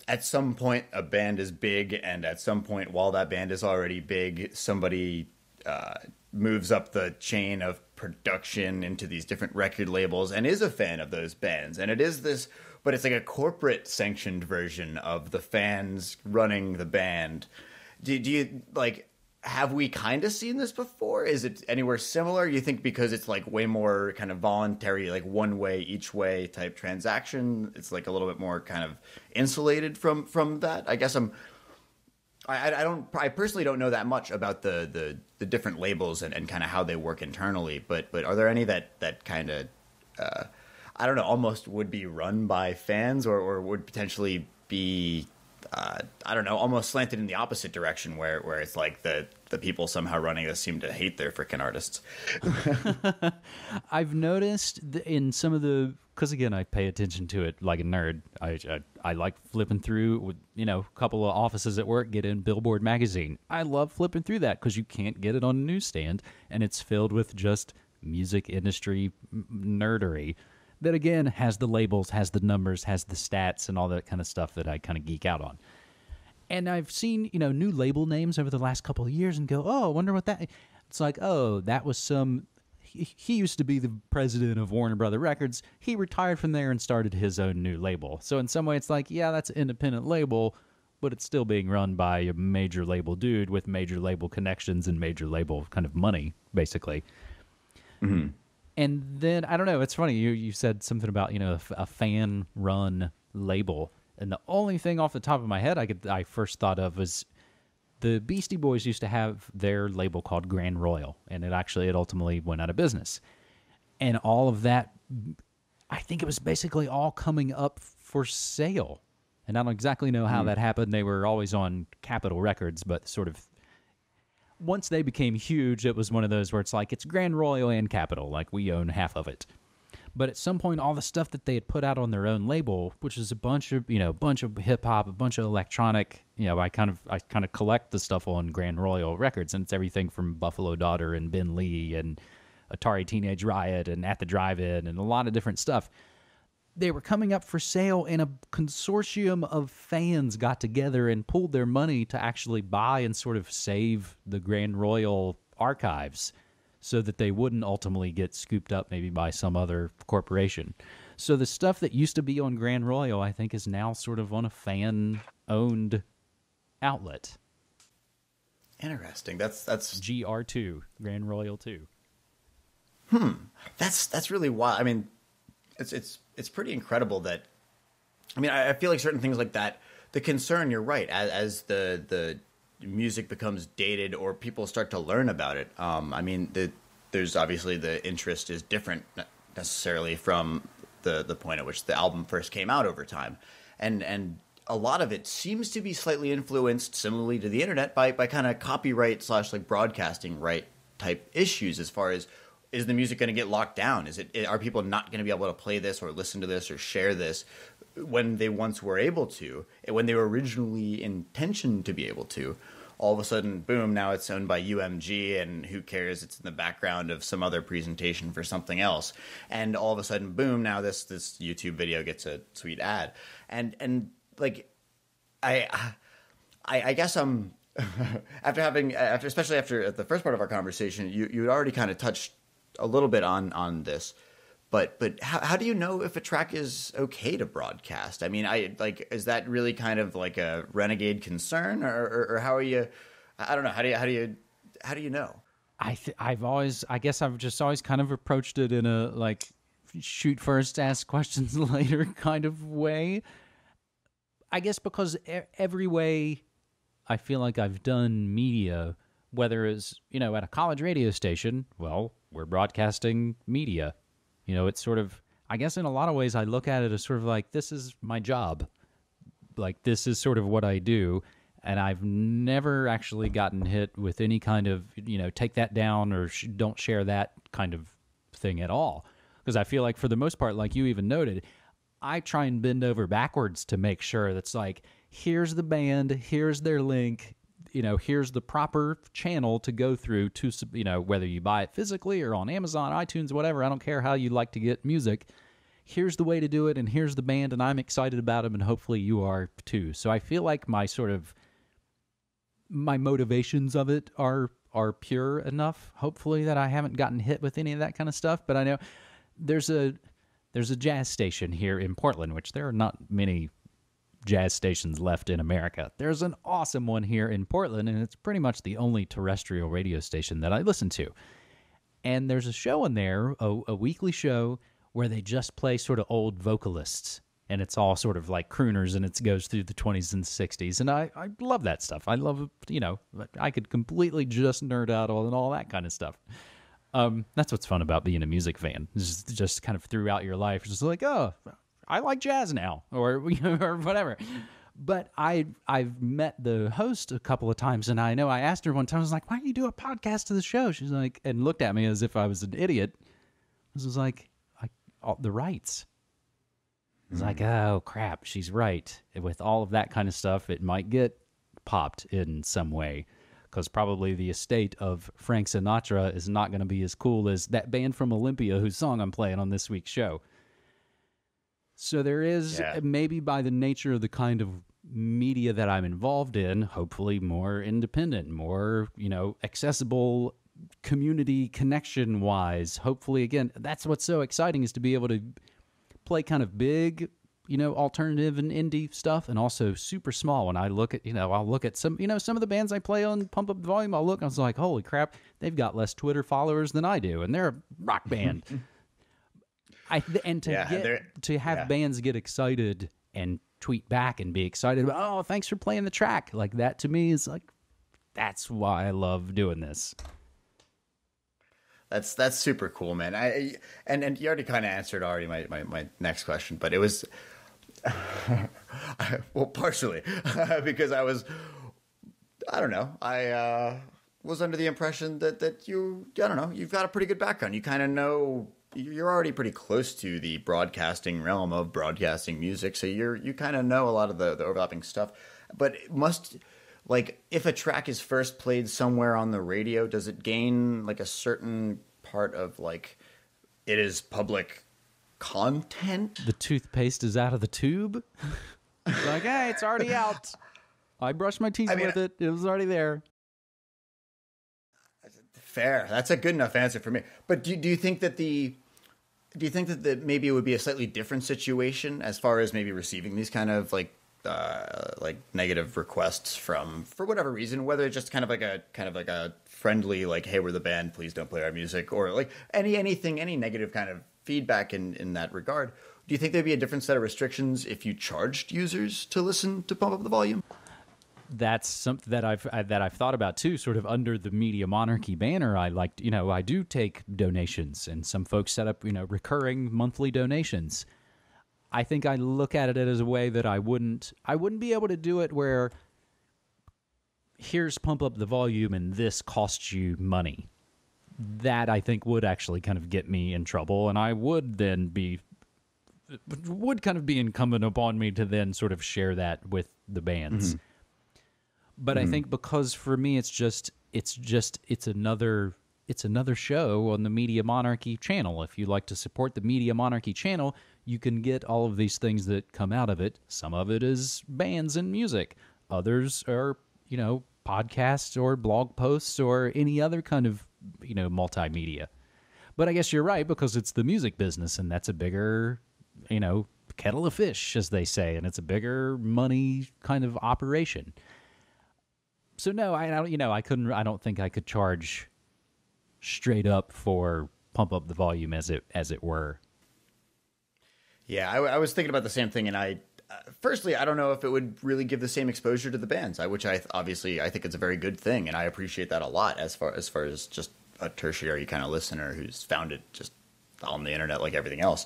at some point a band is big, and at some point while that band is already big, somebody moves up the chain of production into these different record labels and is a fan of those bands. And it is this, but it's like a corporate sanctioned version of the fans running the band. Do you like, have we kind of seen this before? Is it anywhere similar? You think because it's like way more kind of voluntary, like one way, each way type transaction, it's like a little bit more kind of insulated from that? I guess I personally don't know that much about the different labels and kind of how they work internally, but are there any that kind of, I don't know, almost would be run by fans or would potentially be, I don't know, almost slanted in the opposite direction where it's like the people somehow running this seem to hate their freaking artists? I've noticed in some of the, because again, I pay attention to it like a nerd. I like flipping through with, a couple of offices at work, get in Billboard magazine. I love flipping through that because you can't get it on a newsstand, and it's filled with just music industry nerdery that again has the labels, has the numbers, has the stats and all that kind of stuff that I kind of geek out on. And I've seen, new label names over the last couple of years and go, oh, I wonder what that... It's like, oh, that was some... He used to be the president of Warner Brother Records. He retired from there and started his own new label. So in some way it's like, yeah, that's an independent label, but it's still being run by a major label dude with major label connections and major label kind of money, basically. Mm-hmm. And then, I don't know, it's funny, you said something about, a fan-run label. And the only thing off the top of my head I first thought of was the Beastie Boys used to have their label called Grand Royal, and it ultimately went out of business. And all of that, I think it was basically all coming up for sale. And I don't exactly know how that happened. They were always on Capitol Records, but sort of... Once they became huge, it was one of those where it's like, it's Grand Royal and Capitol, like we own half of it. But at some point, all the stuff that they had put out on their own label, which is a bunch of hip hop, a bunch of electronic, I kind of collect the stuff on Grand Royal Records, and it's everything from Buffalo Daughter and Ben Lee and Atari Teenage Riot and At the Drive-In and a lot of different stuff. They were coming up for sale, and a consortium of fans got together and pooled their money to actually buy and sort of save the Grand Royal archives so that they wouldn't ultimately get scooped up maybe by some other corporation. So the stuff that used to be on Grand Royal, I think, is now sort of on a fan-owned outlet. Interesting. That's GR2, Grand Royal 2. That's really wild. I mean, it's pretty incredible that, I mean, I feel like certain things like that, the concern, you're right, as the music becomes dated or people start to learn about it. I mean, there's obviously the interest is different necessarily from the point at which the album first came out over time. And a lot of it seems to be slightly influenced similarly to the internet by kind of copyright / like broadcasting right type issues as far as, is the music going to get locked down? Are people not going to be able to play this or listen to this or share this when they once were able to, when they were originally intentioned to be able to? All of a sudden, boom, now it's owned by UMG, and who cares? It's in the background of some other presentation for something else. And all of a sudden, boom, now this YouTube video gets a sweet ad. And like, I guess I'm especially after the first part of our conversation, you already kind of touched a little bit on this, but how do you know if a track is okay to broadcast? I mean, is that really kind of like a renegade concern, or how are you? I don't know. How do you know? I've just always kind of approached it in a like shoot first, ask questions later kind of way. I guess because every way I feel like I've done media, whether it's at a college radio station, well, we're broadcasting media. It's sort of, I guess in a lot of ways I look at it as sort of like, this is my job. Like, this is sort of what I do. And I've never actually gotten hit with any kind of, take that down or don't share that kind of thing at all. Because I feel like for the most part, like you even noted, I try and bend over backwards to make sure that's like, here's the band, here's their link, here's the proper channel to go through to, whether you buy it physically or on Amazon, iTunes, whatever. I don't care how you like to get music. here's the way to do it, and here's the band, and I'm excited about them, and hopefully you are too. So I feel like my sort of, my motivations of it are pure enough, hopefully, that I haven't gotten hit with any of that kind of stuff. But I know there's a jazz station here in Portland, which there are not many jazz stations left in America. There's an awesome one here in Portland, and it's pretty much the only terrestrial radio station that I listen to. And there's a show in there, a weekly show, where they just play sort of old vocalists. And it's all sort of like crooners, and it goes through the 20s and 60s. And I love that stuff. I love, you know, I could completely just nerd out on all that kind of stuff. That's what's fun about being a music fan. It's just kind of throughout your life, just like, oh, I like jazz now, or, you know, or whatever. But I've met the host a couple of times, and I know I asked her one time, I was like, why don't you do a podcast to the show? She's like, and looked at me as if I was an idiot. This was like, the rights. It's like, oh, crap, she's right. With all of that kind of stuff, it might get popped in some way, because probably the estate of Frank Sinatra is not going to be as cool as that band from Olympia whose song I'm playing on this week's show. So there is, maybe by the nature of the kind of media that I'm involved in, hopefully more independent, more, you know, accessible, community connection-wise. Hopefully, again, that's what's so exciting, is to be able to play kind of big, you know, alternative and indie stuff, and also super small. When I look at, you know, I'll look at some, you know, some of the bands I play on Pump Up the Volume, I'll look and I was like, holy crap, they've got less Twitter followers than I do, and they're a rock band. And to have bands get excited and tweet back and be excited about, oh, thanks for playing the track, like that to me is like, that's why I love doing this. That's super cool, man. And you already kind of answered my next question, but it was well, partially because I was under the impression that you, I don't know, you've got a pretty good background. You kind of know, you're already pretty close to the broadcasting realm of broadcasting music, so you kind of know a lot of the overlapping stuff. But it must, like, if a track is first played somewhere on the radio, does it gain, like, a certain part of, like, it is public content? The toothpaste is out of the tube? Like, hey, it's already out. I brushed my teeth with it. It was already there. Fair. That's a good enough answer for me. But do you think that maybe it would be a slightly different situation as far as maybe receiving these kind of, like negative requests from, for whatever reason, whether it's just kind of like a friendly, like, hey, we're the band, please don't play our music, or like any negative kind of feedback in that regard? Do you think there'd be a different set of restrictions if you charged users to listen to Pump Up the Volume? That's something that I've thought about too, sort of under the Media Monarchy banner. I do take donations, and some folks set up, you know, recurring monthly donations. I think I look at it as a way that I wouldn't be able to do it where, here's Pump Up the Volume and this costs you money. That, I think, would actually kind of get me in trouble, and I would then would kind of be incumbent upon me to then sort of share that with the bands. Mm-hmm. But mm-hmm. I think because for me it's another show on the Media Monarchy channel. If you like to support the Media Monarchy channel, you can get all of these things that come out of it. Some of it is bands and music. Others are, you know, podcasts or blog posts or any other kind of, you know, multimedia. But I guess you're right, because it's the music business, and that's a bigger, you know, kettle of fish, as they say, and it's a bigger money kind of operation. So no, I don't think I could charge straight up for Pump Up the Volume, as it were. Yeah, I was thinking about the same thing, and firstly, I don't know if it would really give the same exposure to the bands, which I think it's a very good thing, and I appreciate that a lot as far as just a tertiary kind of listener who's found it just on the internet like everything else.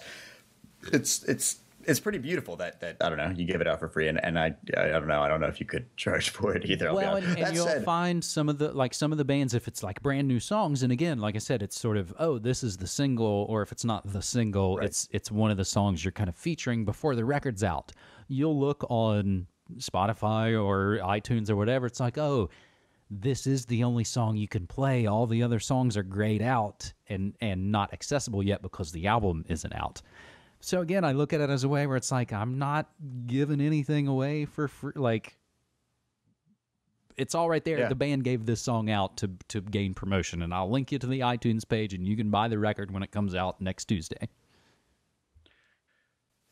It's pretty beautiful that I don't know, you give it out for free, and I don't know if you could charge for it either. Well, and you'll find some of the bands, if it's like brand new songs, and again, like I said, it's sort of, oh, this is the single, or if it's not the single, right, it's one of the songs you're kind of featuring before the record's out. You'll look on Spotify or iTunes or whatever, it's like, oh, this is the only song you can play. All the other songs are grayed out and not accessible yet because the album isn't out. So again, I look at it as a way where it's like, I'm not giving anything away for free. Like, it's all right there. Yeah. The band gave this song out to gain promotion, and I'll link you to the iTunes page, and you can buy the record when it comes out next Tuesday.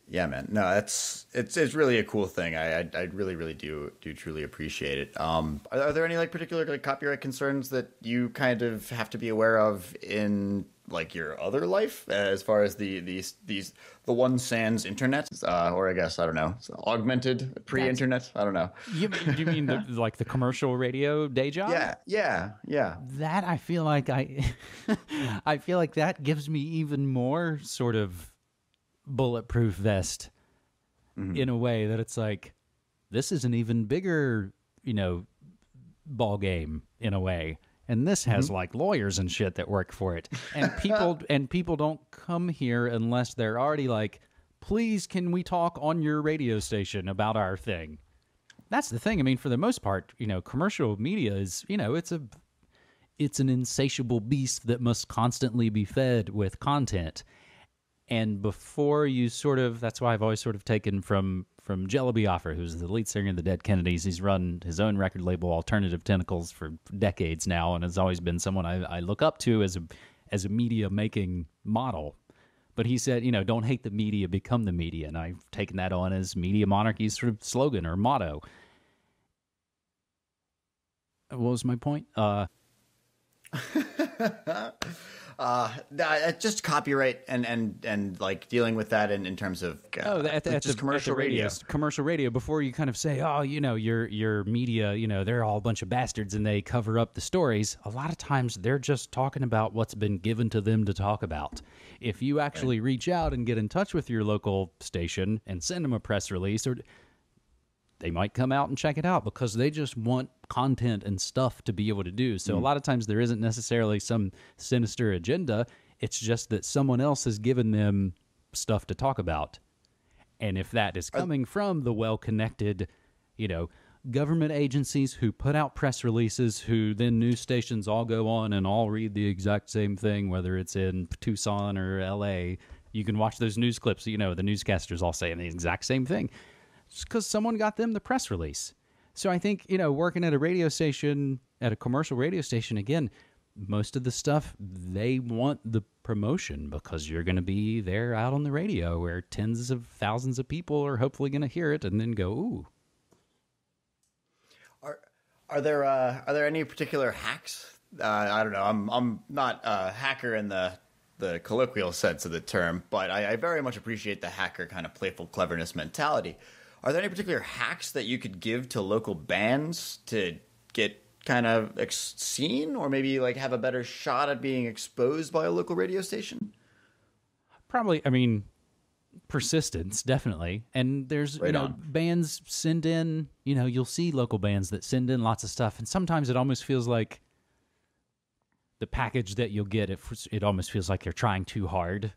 Yeah, man. No, it's really a cool thing. I really do truly appreciate it. Are there any particular copyright concerns that you kind of have to be aware of in your other life, as far as the one sans internet, or I guess I don't know, augmented pre-internet. I don't know. You mean the commercial radio day job? Yeah. That I feel like I feel like that gives me even more sort of bulletproof vest, in a way that it's like, this is an even bigger, ball game in a way. And this has lawyers and shit that work for it. And people don't come here unless they're already like, please, can we talk on your radio station about our thing? That's the thing. I mean, for the most part, commercial media is, it's an insatiable beast that must constantly be fed with content. And before you sort of, that's why I've always sort of taken from Jello Biafra, who's the lead singer of the Dead Kennedys. He's run his own record label, Alternative Tentacles, for decades now, and has always been someone I look up to as a media making model. But he said, don't hate the media, become the media. And I've taken that on as Media Monarchy's sort of slogan or motto. What was my point? Just copyright and dealing with that in terms of at the commercial radio. Commercial radio, before you kind of say, oh, your media, they're all a bunch of bastards and they cover up the stories. A lot of times they're just talking about what's been given to them to talk about. If you actually reach out and get in touch with your local station and send them a press release, or they might come out and check it out because they just want content and stuff to be able to do. So a lot of times there isn't necessarily some sinister agenda. It's just that someone else has given them stuff to talk about. And if that is coming from the well-connected, government agencies who put out press releases, who then news stations all go on and all read the exact same thing, whether it's in Tucson or LA, you can watch those news clips, the newscasters all saying the exact same thing. It's because someone got them the press release. So I think, working at a radio station, at a commercial radio station, again, most of the stuff, they want the promotion because you're going to be there out on the radio where tens of thousands of people are hopefully going to hear it and then go, ooh. Are there any particular hacks? I don't know. I'm not a hacker in the colloquial sense of the term, but I very much appreciate the hacker kind of playful cleverness mentality. Are there any particular hacks that you could give to local bands to get kind of seen, or maybe have a better shot at being exposed by a local radio station? Probably, I mean, persistence, definitely. And there's, bands send in, you'll see local bands that send in lots of stuff. And sometimes it almost feels like the package that you'll get, it almost feels like you're trying too hard.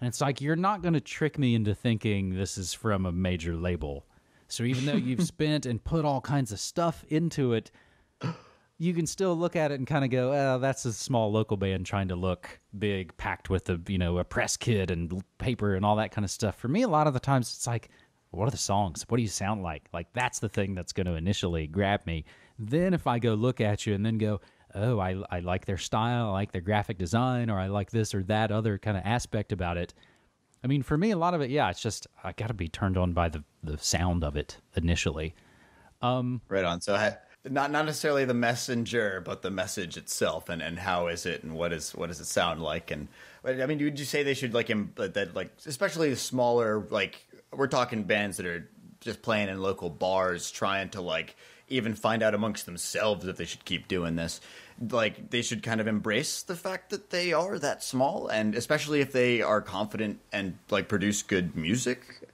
And it's like, you're not going to trick me into thinking this is from a major label. So even though you've spent and put all kinds of stuff into it, you can still look at it and kind of go, oh, that's a small local band trying to look big, packed with a press kit and paper and all that kind of stuff. For me, a lot of the times it's like, what are the songs? What do you sound like? Like, that's the thing that's going to initially grab me. Then if I go look at you and then go, oh, I like their style, I like their graphic design, or I like this or that other kind of aspect about it. I mean, for me, a lot of it, yeah, it's just I got to be turned on by the sound of it initially. Right on. So not necessarily the messenger, but the message itself, and how is it, and what does it sound like? And I mean, would you say they should especially the smaller, we're talking bands that are just playing in local bars, trying to even find out amongst themselves if they should keep doing this. They should kind of embrace the fact that they are that small, and especially if they are confident and produce good music.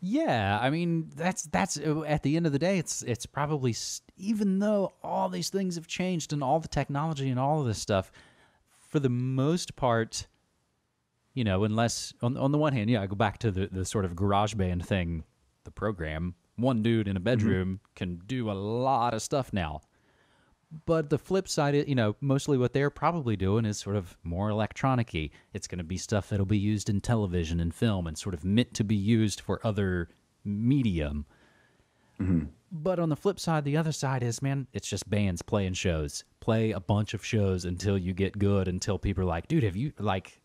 Yeah, I mean, that's at the end of the day, it's probably, even though all these things have changed and all the technology and all of this stuff, for the most part, unless on the one hand, yeah, I go back to the sort of GarageBand thing, the program. One dude in a bedroom can do a lot of stuff now. But the flip side, you know, mostly what they're probably doing is sort of more electronic-y. It's going to be stuff that'll be used in television and film and sort of meant to be used for other medium. Mm-hmm. But on the flip side, the other side is, man, it's just bands playing shows. Play a bunch of shows until you get good, until people are like, dude, have you, like,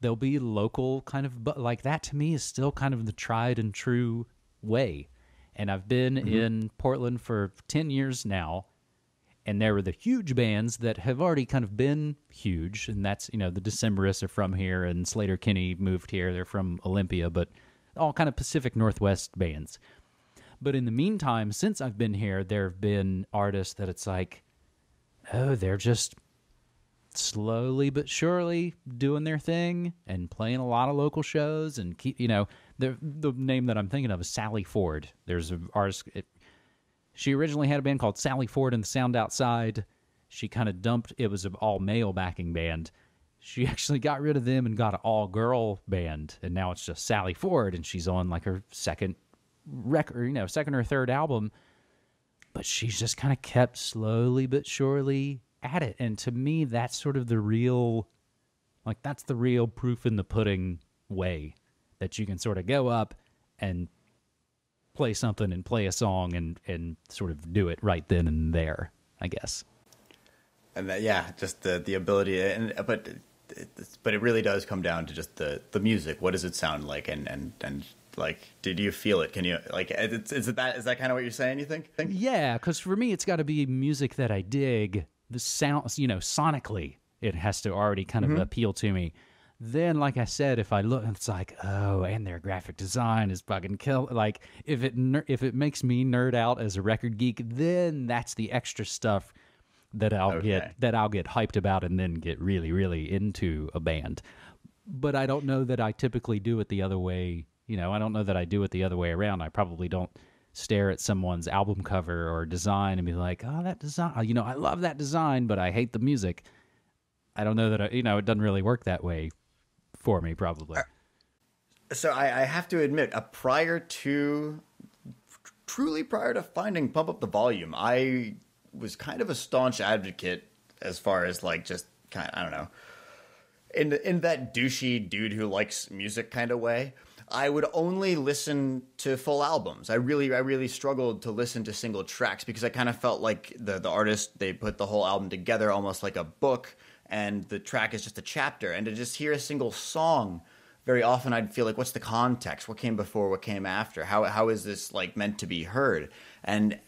there'll be local kind of, but like that to me is still kind of the tried and true way. And I've been mm-hmm. in Portland for 10 years now. And there were the huge bands that have already kind of been huge, and that's, you know, the Decemberists are from here, and Slater Kinney moved here. They're from Olympia, but all kind of Pacific Northwest bands. But in the meantime, since I've been here, there have been artists that it's like, oh, they're just slowly but surely doing their thing and playing a lot of local shows and keep, you know, the name that I'm thinking of is Sally Ford. There's an artist. She originally had a band called Sally Ford and the Sound Outside. She kind of dumped, it was an all-male backing band. She actually got rid of them and got an all-girl band, and now it's just Sally Ford, and she's on like her second record, you know, second or third album. But she's just kind of kept slowly but surely at it, and to me, that's sort of the real, like, that's the real proof in the pudding way that you can sort of go up and play something and play a song and sort of do it right then and there, I guess. And that, yeah, just the ability, and but it really does come down to just the music. What does it sound like? And like, did you feel it? Can you, like, is that kind of what you're saying? You think? Yeah, because for me, it's got to be music that I dig. The sounds, you know, sonically, it has to already kind of appeal to me. Then, like I said, if I look, it's like, oh, and their graphic design is fucking kill. Like, if it makes me nerd out as a record geek, then that's the extra stuff that I'll get hyped about and then get really, really into a band. But I don't know that I typically do it the other way. You know, I don't know that I do it the other way around. I probably don't stare at someone's album cover or design and be like, oh, that design. You know, I love that design, but I hate the music. I don't know that it doesn't really work that way for me, probably. So I have to admit, prior to finding Pump Up the Volume, I was kind of a staunch advocate as far as like just kind of, I don't know, in that douchey dude who likes music kind of way. I would only listen to full albums. I really struggled to listen to single tracks because I kind of felt like the artist, they put the whole album together almost like a book, and the track is just a chapter. And to just hear a single song, very often I'd feel like, what's the context? What came before? What came after? How is this like meant to be heard? And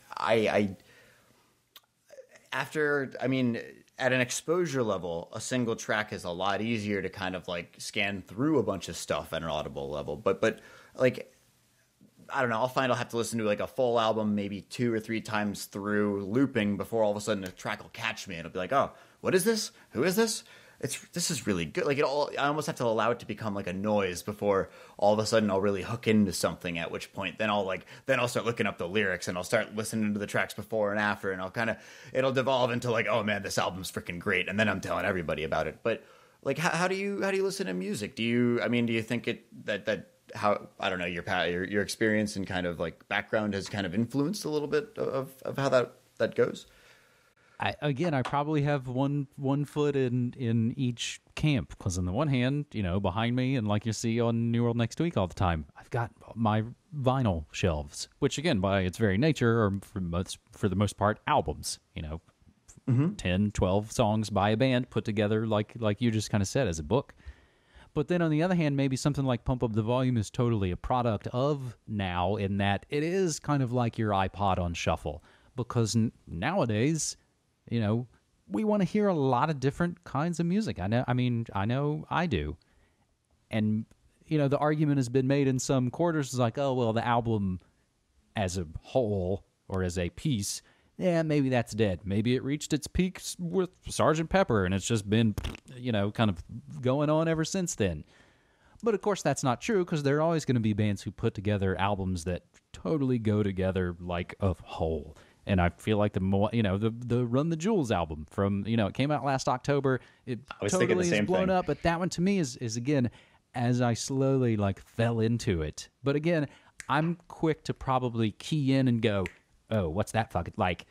at an exposure level, a single track is a lot easier to kind of like scan through a bunch of stuff at an Audible level. But like, I don't know, I'll have to listen to like a full album maybe 2 or 3 times through looping before all of a sudden a track will catch me and it'll be like, oh, what is this? Who is this? This is really good. Like I almost have to allow it to become like a noise before all of a sudden I'll really hook into something, at which point then I'll start looking up the lyrics and I'll start listening to the tracks before and after, and it'll devolve into like, oh man, this album's freaking great. And then I'm telling everybody about it. But like, how do you listen to music? Do you think your experience and kind of like background has kind of influenced a little bit of how that goes? I probably have one foot in each camp, because on the one hand, you know, behind me, and like you see on New World Next Week all the time, I've got my vinyl shelves, which again, by its very nature, are for the most part albums, you know, 10, 12 songs by a band put together, like you just kind of said, as a book. But then on the other hand, maybe something like Pump Up the Volume is totally a product of now, in that it is kind of like your iPod on shuffle, because nowadays, you know, we want to hear a lot of different kinds of music. I know I do. And, you know, the argument has been made in some quarters is like, oh, well, the album as a whole or as a piece, yeah, maybe that's dead. Maybe it reached its peak with Sgt. Pepper and it's just been, you know, kind of going on ever since then. But of course, that's not true, because there are always going to be bands who put together albums that totally go together like a whole. And I feel like the Run the Jewels album from, you know, it came out last October. It totally is blown up, but that one to me is again, as I slowly like fell into it. But again, I'm quick to probably key in and go, oh, what's that fucking, like,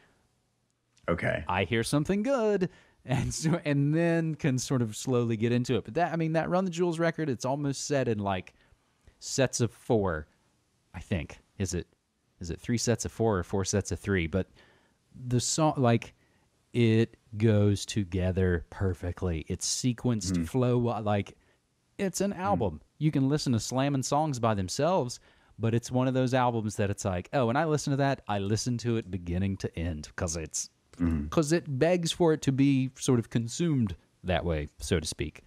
Okay. I hear something good. And so, and then can sort of slowly get into it. But that, I mean, that Run the Jewels record, it's almost set in like sets of four, I think. Is it three sets of four or four sets of three? But the song, like, it goes together perfectly. It's sequenced flow, like it's an album. You can listen to slamming songs by themselves, but it's one of those albums that it's like, oh, when I listen to that, I listen to it beginning to end because it's, because it begs for it to be sort of consumed that way, so to speak.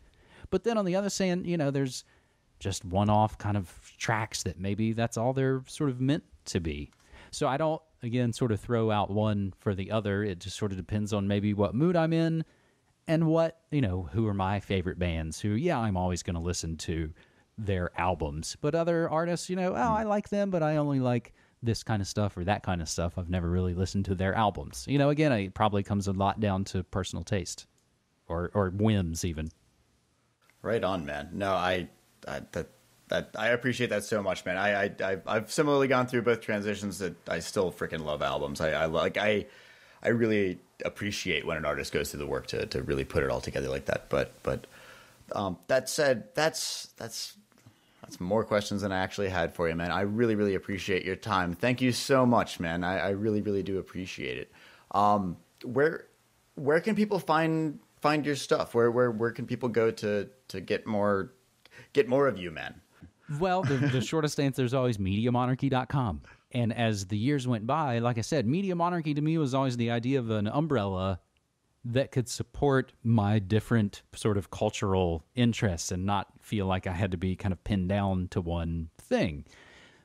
But then on the other hand, you know, there's just one-off kind of tracks that maybe that's all they're sort of meant to be. So I don't, again, sort of throw out one for the other. It just sort of depends on maybe what mood I'm in and what, you know, who are my favorite bands who, yeah, I'm always going to listen to their albums. But other artists, you know, oh, I like them, but I only like this kind of stuff or that kind of stuff. I've never really listened to their albums. You know, again, it probably comes a lot down to personal taste or whims even. Right on, man. No, I appreciate that so much, man. I've similarly gone through both transitions that I still freaking love albums. I really appreciate when an artist goes through the work to really put it all together like that. But that said, that's more questions than I actually had for you, man. I really, really appreciate your time. Thank you so much, man. I really, really do appreciate it. Where can people find your stuff? Where can people go to get more of you, man? Well, the shortest answer is always MediaMonarchy.com. And as the years went by, like I said, Media Monarchy to me was always the idea of an umbrella that could support my different sort of cultural interests and not feel like I had to be kind of pinned down to one thing.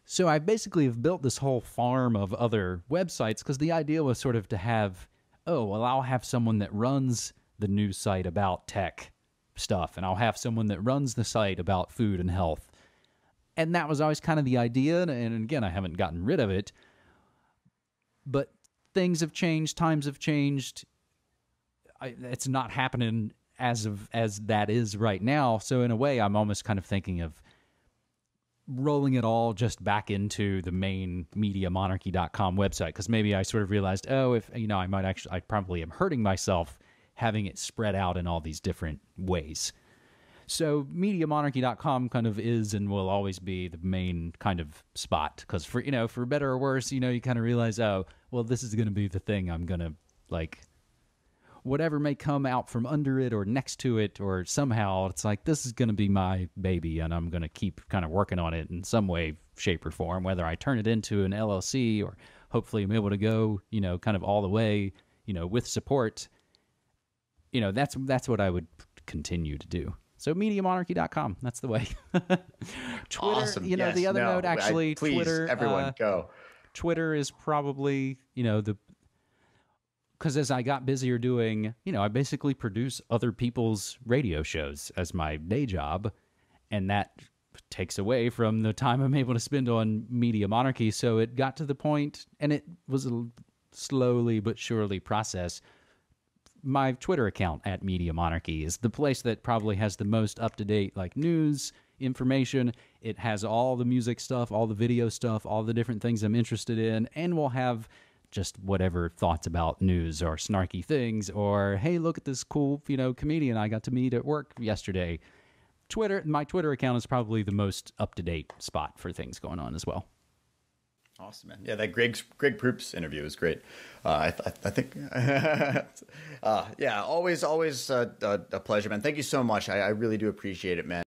So I basically have built this whole farm of other websites because the idea was sort of to have, oh, well, I'll have someone that runs the news site about tech stuff, and I'll have someone that runs the site about food and health. And that was always kind of the idea, and again, I haven't gotten rid of it. But things have changed, times have changed. It's not happening as that is right now. So in a way, I'm almost kind of thinking of rolling it all just back into the main MediaMonarchy.com website, because maybe I sort of realized, oh, if you know, I probably am hurting myself having it spread out in all these different ways. So MediaMonarchy.com kind of is and will always be the main kind of spot, because for, you know, for better or worse, you know, you kind of realize, oh, well, this is going to be the thing I'm going to like. Whatever may come out from under it or next to it or somehow, it's like, this is going to be my baby and I'm going to keep kind of working on it in some way, shape, or form, whether I turn it into an LLC or hopefully I'm able to go, you know, kind of all the way, you know, with support. You know, that's what I would continue to do. So MediaMonarchy.com, that's the way. Twitter, awesome. You know, yes, the other note, actually, please, Twitter. Everyone, go. Twitter is probably, you know, the... Because as I got busier doing, you know, I basically produce other people's radio shows as my day job, and that takes away from the time I'm able to spend on Media Monarchy. So it got to the point, and it was a slowly but surely process. My Twitter account at Media Monarchy is the place that probably has the most up-to-date like news information. It has all the music stuff, all the video stuff, all the different things I'm interested in, and we'll have just whatever thoughts about news or snarky things or, hey, look at this cool, you know, comedian I got to meet at work yesterday. Twitter, my Twitter account is probably the most up-to-date spot for things going on as well. Awesome, man. Yeah, that Greg Proops interview was great. I think, yeah, always a pleasure, man. Thank you so much. I really do appreciate it, man.